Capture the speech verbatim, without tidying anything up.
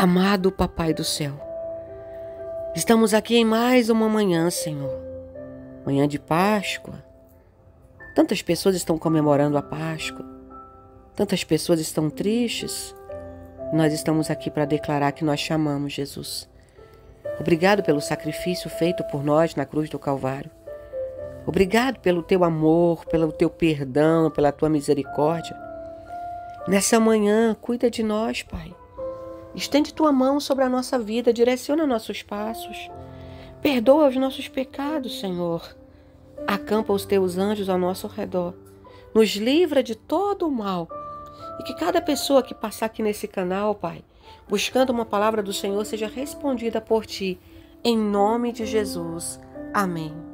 Amado Papai do Céu, estamos aqui em mais uma manhã, Senhor. Manhã de Páscoa. Tantas pessoas estão comemorando a Páscoa. Tantas pessoas estão tristes. Nós estamos aqui para declarar que nós chamamos Jesus. Obrigado pelo sacrifício feito por nós na cruz do Calvário. Obrigado pelo teu amor, pelo teu perdão, pela tua misericórdia. Nessa manhã, cuida de nós, Pai. Estende tua mão sobre a nossa vida, direciona nossos passos. Perdoa os nossos pecados, Senhor. Acampa os teus anjos ao nosso redor. Nos livra de todo o mal. E que cada pessoa que passar aqui nesse canal, Pai, buscando uma palavra do Senhor, seja respondida por Ti. Em nome de Jesus. Amém.